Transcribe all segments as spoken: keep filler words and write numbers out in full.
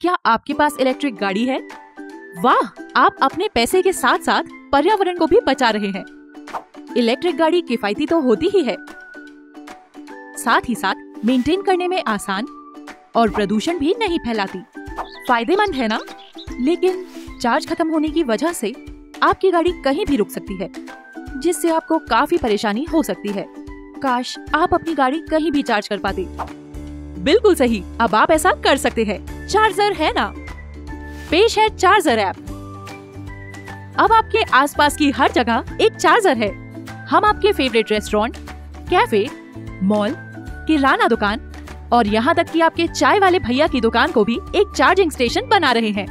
क्या आपके पास इलेक्ट्रिक गाड़ी है? वाह, आप अपने पैसे के साथ साथ पर्यावरण को भी बचा रहे हैं। इलेक्ट्रिक गाड़ी किफायती तो होती ही है, साथ ही साथ मेंटेन करने में आसान और प्रदूषण भी नहीं फैलाती। फायदेमंद है ना? लेकिन चार्ज खत्म होने की वजह से आपकी गाड़ी कहीं भी रुक सकती है, जिससे आपको काफी परेशानी हो सकती है। काश आप अपनी गाड़ी कहीं भी चार्ज कर पाते। बिल्कुल सही, अब आप ऐसा कर सकते हैं। चार्जर है ना? पेश है चार्जर ऐप। अब आपके आसपास की हर जगह एक चार्जर है। हम आपके फेवरेट रेस्टोरेंट, कैफे, मॉल, किराना दुकान और यहाँ तक कि आपके चाय वाले भैया की दुकान को भी एक चार्जिंग स्टेशन बना रहे हैं।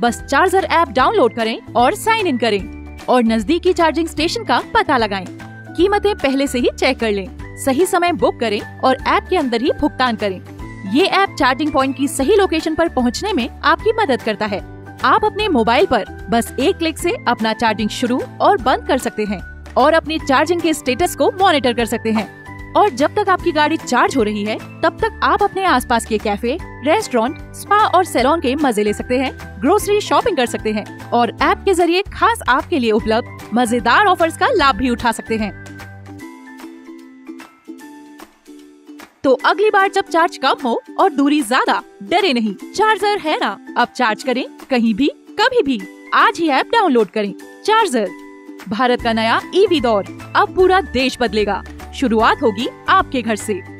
बस चार्जर ऐप डाउनलोड करें और साइन इन करें और नजदीकी चार्जिंग स्टेशन का पता लगाएं। कीमतें पहले से ही चेक कर लें, सही समय बुक करें और ऐप के अंदर ही भुगतान करें। ये ऐप चार्जिंग पॉइंट की सही लोकेशन पर पहुंचने में आपकी मदद करता है। आप अपने मोबाइल पर बस एक क्लिक से अपना चार्जिंग शुरू और बंद कर सकते हैं और अपने चार्जिंग के स्टेटस को मॉनिटर कर सकते हैं। और जब तक आपकी गाड़ी चार्ज हो रही है, तब तक आप अपने आसपास के कैफे, रेस्टोरेंट, स्पा और सैलून के मजे ले सकते हैं, ग्रोसरी शॉपिंग कर सकते हैं और ऐप के जरिए खास आपके लिए उपलब्ध मजेदार ऑफर्स का लाभ भी उठा सकते हैं। तो अगली बार जब चार्ज कम हो और दूरी ज्यादा, डरे नहीं, चार्जर है ना? अब चार्ज करें कहीं भी, कभी भी। आज ही ऐप डाउनलोड करें। चार्जर, भारत का नया ईवी दौर। अब पूरा देश बदलेगा। शुरुआत होगी आपके घर से।